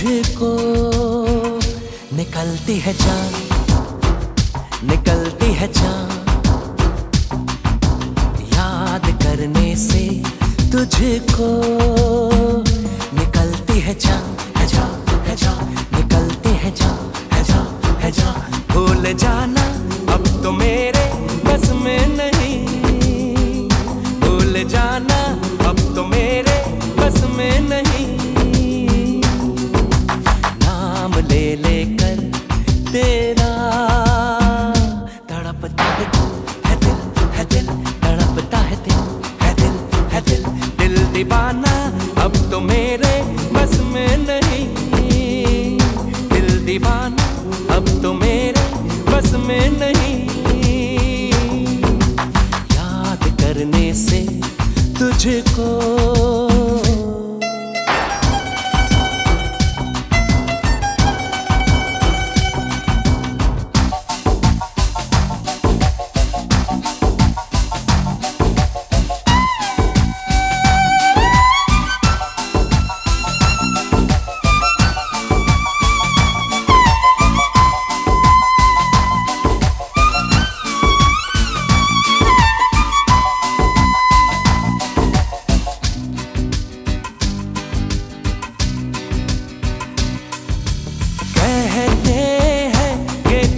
तुझको। निकलती है चाँद, निकलती है चाँद, याद करने से तुझको। निकलती है चाँद, है चाँद, निकलती है चाँद, है चाँद, है चाँद। भूल जाना अब तो मेरे बस में नहीं, भूल जाना अब तो मेरे बस में नहीं। ले लेकर तेरा तड़पता है दिल, है दिल, तड़पता है दिल, है दिल, है दिल। दिल दीवाना अब तो मेरे बस में नहीं, दिल दीवाना अब तो मेरे बस में नहीं। याद करने से तुझको।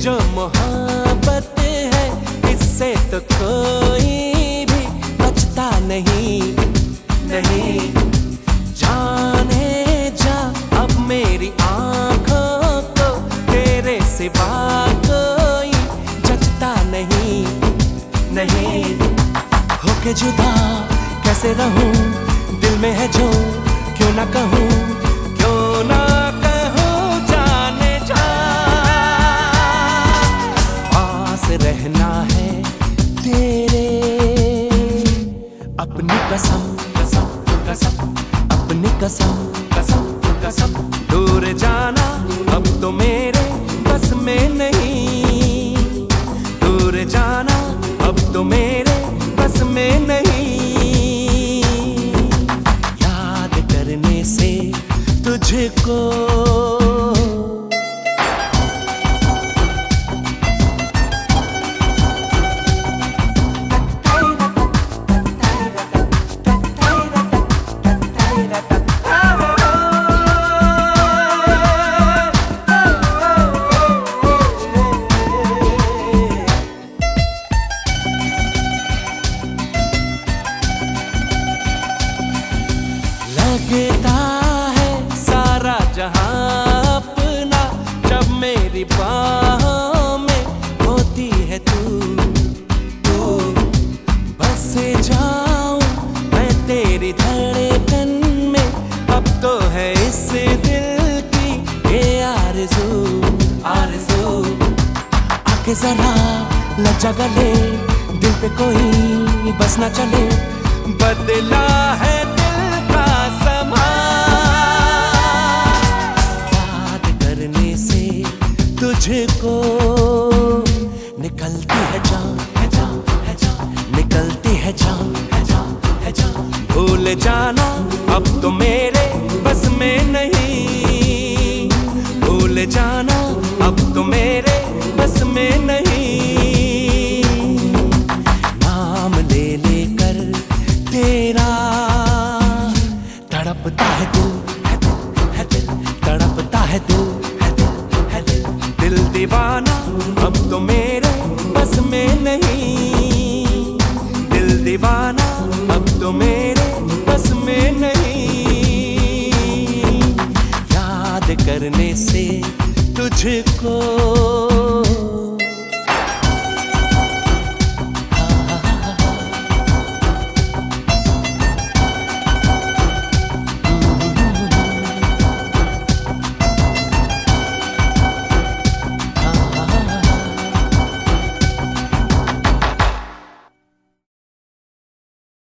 जो मोहब्बत है इससे तो कोई भी बचता नहीं, नहीं। जाने जा अब मेरी आँखों को, तेरे सिवा कोई जचता नहीं, नहीं। होके जुदा कैसे रहूं, दिल में है जो क्यों ना कहूँ, क्यों ना रहना है तेरे। अपनी कसम, कसम, कसम, अपनी कसम, कसम, कसम। दूर जाना अब तो मेरे बस में नहीं, दूर जाना अब तो मेरे बस में नहीं। याद करने से तुझको। लगता है सारा जहां अपना जब मेरी बाहों में होती है तू, तू। बस जाऊं मैं तेरी धड़कन में, अब तो है इस दिल की ये आरज़ू, आरज़ू। आके जरा लगा गले, दिल पे कोई बस ना चले, बदला है तुझको। निकलती है जान, है जान, है जान, निकलती है जान, है जान, है जान। भूल जाना अब तो मेरे बस में नहीं, भूल जाना अब तो मेरे बस में नहीं। नाम ले लेकर तेरा तड़पता है दिल, है दिल, है दिल, तड़पता है दिल, दीवाना अब तो मेरे बस में नहीं, दिल दीवाना अब तो मेरे बस में नहीं। याद करने से तुझको।